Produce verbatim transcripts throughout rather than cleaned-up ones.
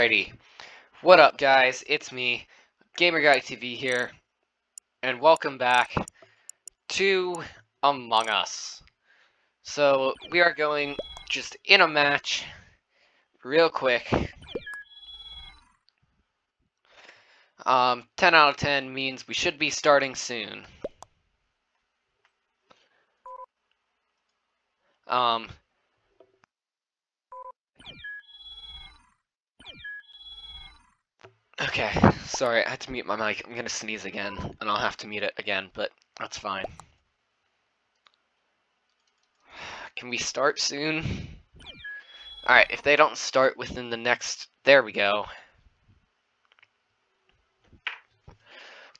Alrighty, what up guys, it's me, Gamer Guy T V here, and welcome back to Among Us. So, we are going just in a match, real quick. Um, ten out of ten means we should be starting soon. Um... Okay, sorry, I had to mute my mic. I'm gonna sneeze again, and I'll have to mute it again, but that's fine. Can we start soon? Alright, if they don't start within the next... There we go.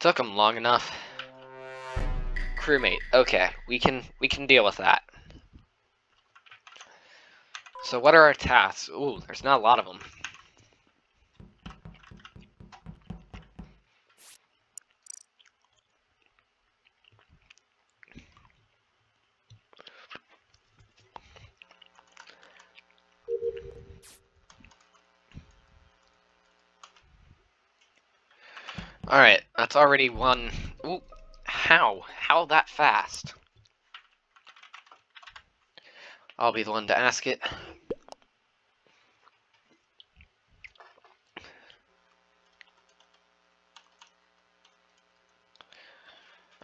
Took them long enough. Crewmate, okay, we can, we can deal with that. So what are our tasks? Ooh, there's not a lot of them. Alright, that's already one. Ooh, how? How that fast? I'll be the one to ask it.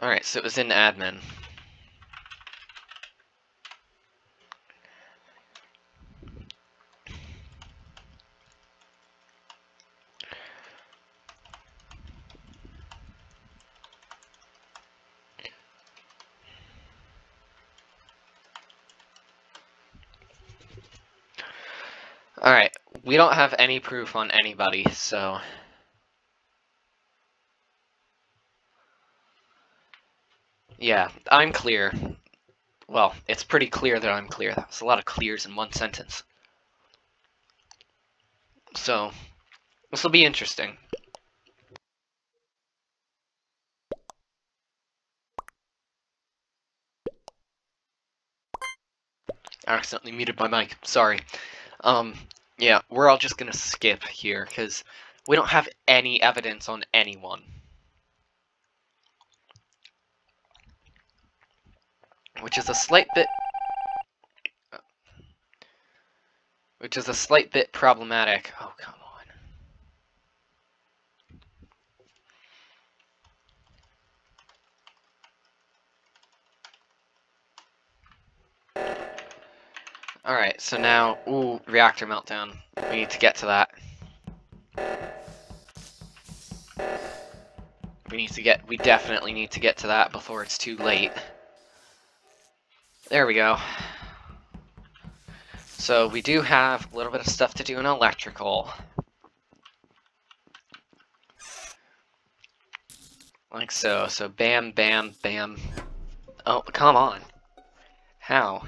Alright, so it was in admin. Alright, we don't have any proof on anybody, so... Yeah, I'm clear. Well, it's pretty clear that I'm clear. That was a lot of clears in one sentence. So, this will be interesting. I accidentally muted my mic, sorry. Um, yeah, we're all just gonna skip here, because we don't have any evidence on anyone. Which is a slight bit... Which is a slight bit problematic. Oh, come on. Alright, so now, ooh, reactor meltdown. We need to get to that. We need to get, we definitely need to get to that before it's too late. There we go. So we do have a little bit of stuff to do in electrical. Like so, so bam, bam, bam. Oh, come on. How?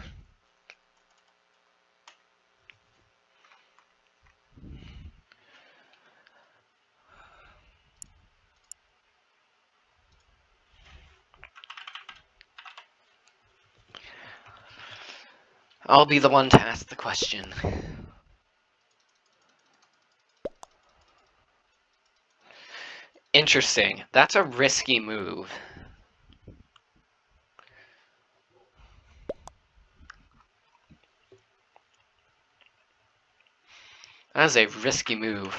I'll be the one to ask the question. Interesting. That's a risky move. That is a risky move.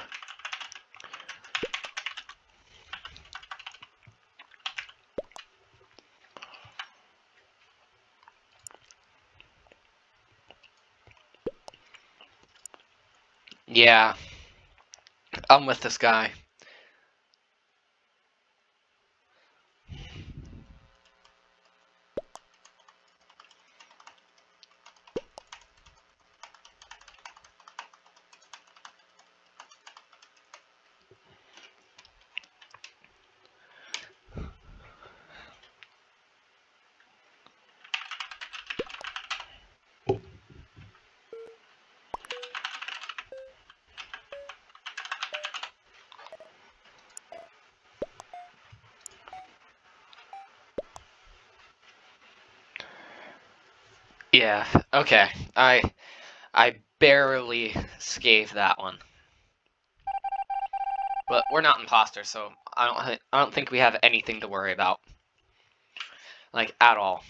Yeah, I'm with this guy. Yeah, okay, I I barely scathed that one. But we're not imposters, so I don't I don't think we have anything to worry about. Like, at all.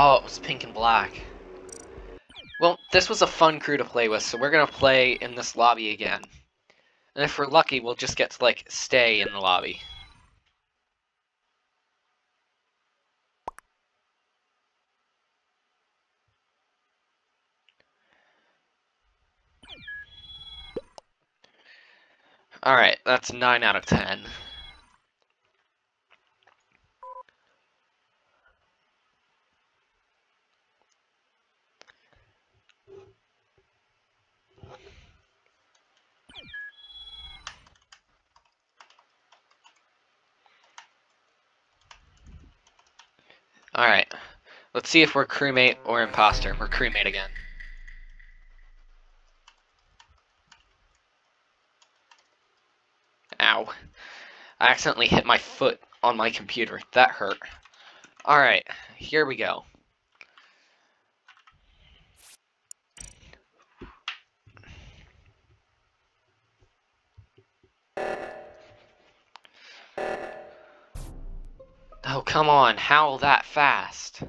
Oh, it was pink and black. Well, this was a fun crew to play with, so we're gonna play in this lobby again. And if we're lucky, we'll just get to, like, stay in the lobby. Alright, that's nine out of ten. Alright, let's see if we're crewmate or imposter. We're crewmate again. Ow. I accidentally hit my foot on my computer. That hurt. Alright, here we go. Oh, come on, howl that fast.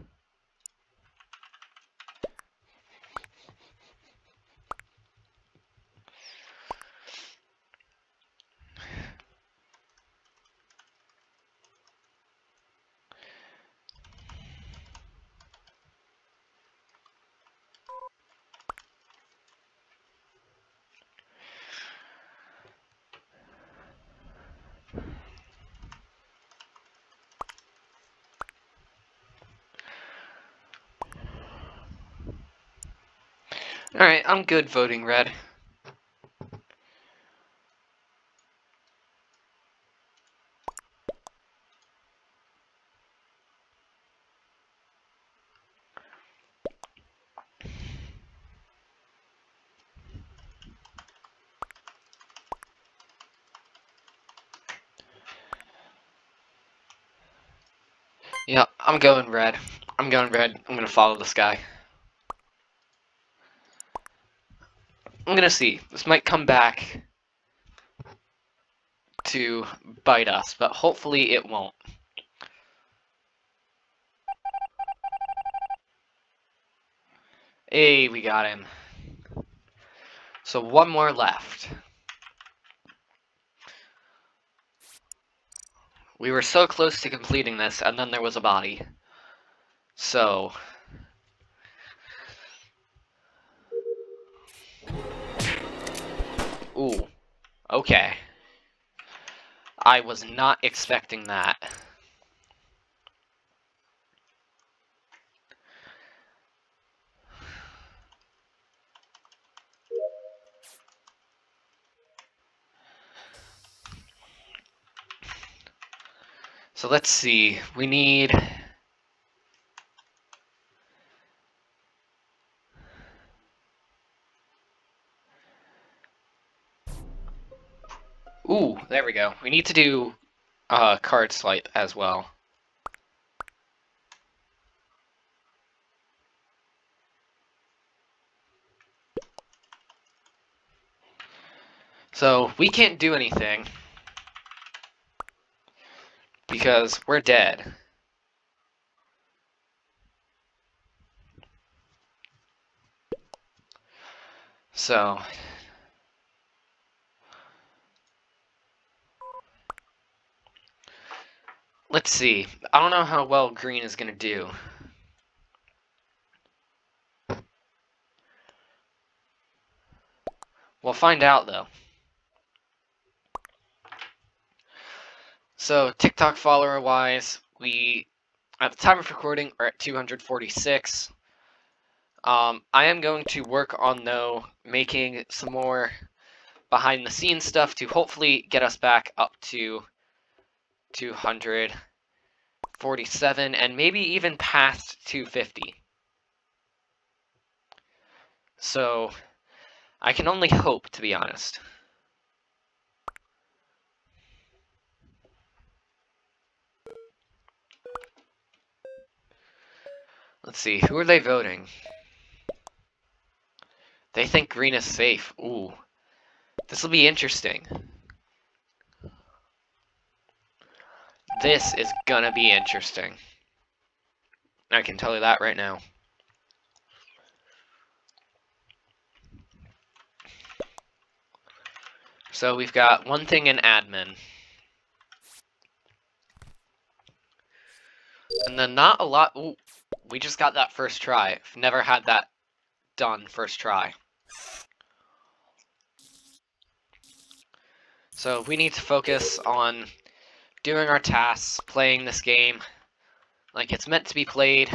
Alright, I'm good voting red. Yeah, I'm going red. I'm going red. I'm gonna follow this guy. I'm gonna see. This might come back to bite us, but hopefully it won't. Hey, we got him. So one more left. We were so close to completing this, and then there was a body. So... Ooh, okay. I was not expecting that. So let's see, we need... Ooh, there we go. We need to do uh, card swipe as well. So we can't do anything because we're dead. So... Let's see. I don't know how well green is going to do. We'll find out, though. So, TikTok follower-wise, we, at the time of recording, are at two hundred forty-six. Um, I am going to work on, though, making some more behind-the-scenes stuff to hopefully get us back up to... two hundred forty-seven and maybe even past two fifty. So I can only hope, to be honest. Let's see, who are they voting? They think green is safe. Ooh. This will be interesting. This is gonna be interesting. I can tell you that right now. So we've got one thing in admin. And then not a lot. Ooh, we just got that first try. I've never had that done first try. So we need to focus on doing our tasks, playing this game like it's meant to be played.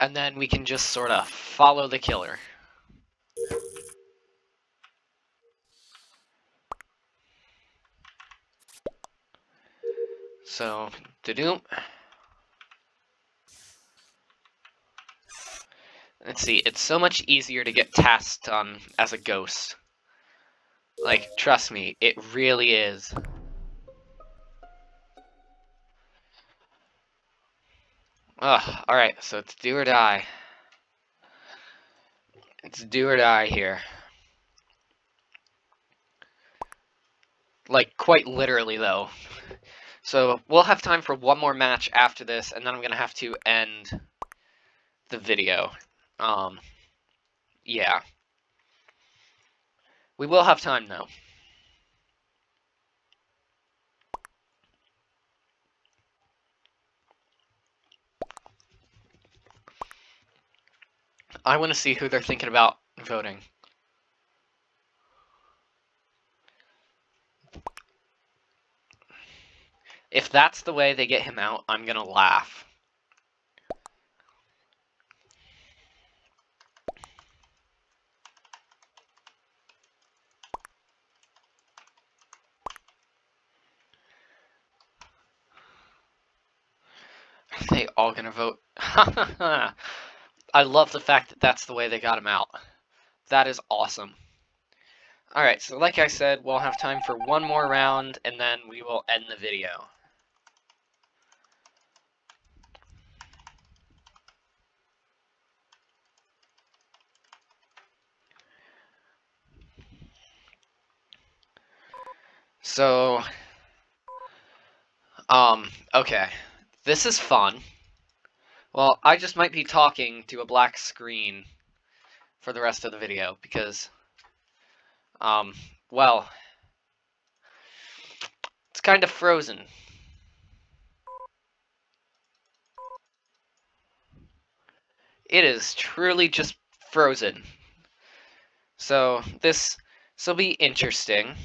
And then we can just sort of follow the killer. So, da-doom. Let's see, it's so much easier to get tasks done as a ghost. Like, trust me, it really is. Ugh, alright, so it's do or die. It's do or die here. Like, quite literally, though. So, we'll have time for one more match after this, and then I'm gonna have to end the video. Um, yeah. We will have time, though. I want to see who they're thinking about voting. If that's the way they get him out, I'm gonna laugh. Are they all gonna vote? I love the fact that that's the way they got him out. That is awesome. Alright, so like I said, we'll have time for one more round, and then we will end the video. So, um, okay, this is fun. Well, I just might be talking to a black screen for the rest of the video because, um, well, it's kind of frozen. It is truly just frozen. So, this, this'll be interesting.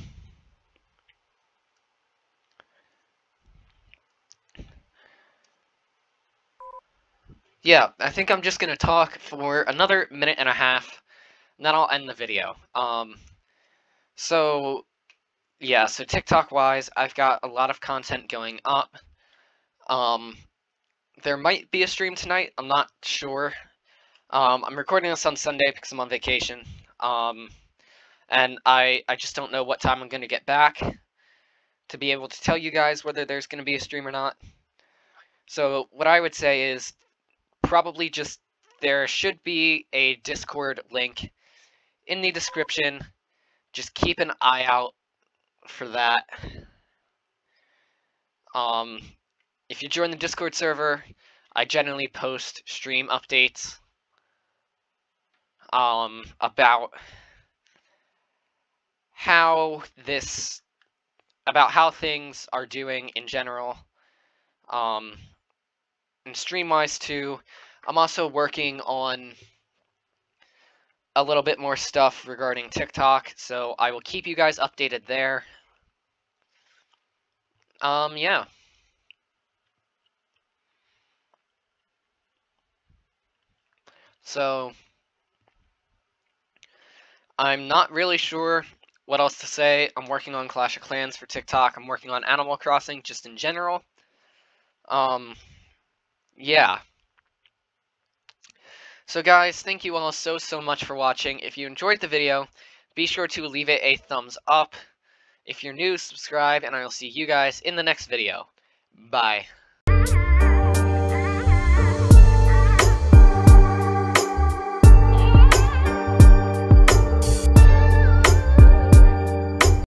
Yeah, I think I'm just going to talk for another minute and a half, and then I'll end the video. Um, so, yeah, so TikTok-wise, I've got a lot of content going up. Um, there might be a stream tonight, I'm not sure. Um, I'm recording this on Sunday because I'm on vacation. Um, and I, I just don't know what time I'm going to get back to be able to tell you guys whether there's going to be a stream or not. So, what I would say is, probably just there should be a Discord link in the description. Just keep an eye out for that. Um, if you join the Discord server, I generally post stream updates um, about how this, about how things are doing in general. Um, And stream-wise too, I'm also working on a little bit more stuff regarding TikTok, so I will keep you guys updated there. Um, yeah. So, I'm not really sure what else to say. I'm working on Clash of Clans for TikTok. I'm working on Animal Crossing just in general. Um... Yeah. So guys, thank you all so, so much for watching. If you enjoyed the video, be sure to leave it a thumbs up. If you're new, subscribe, and I will see you guys in the next video. Bye.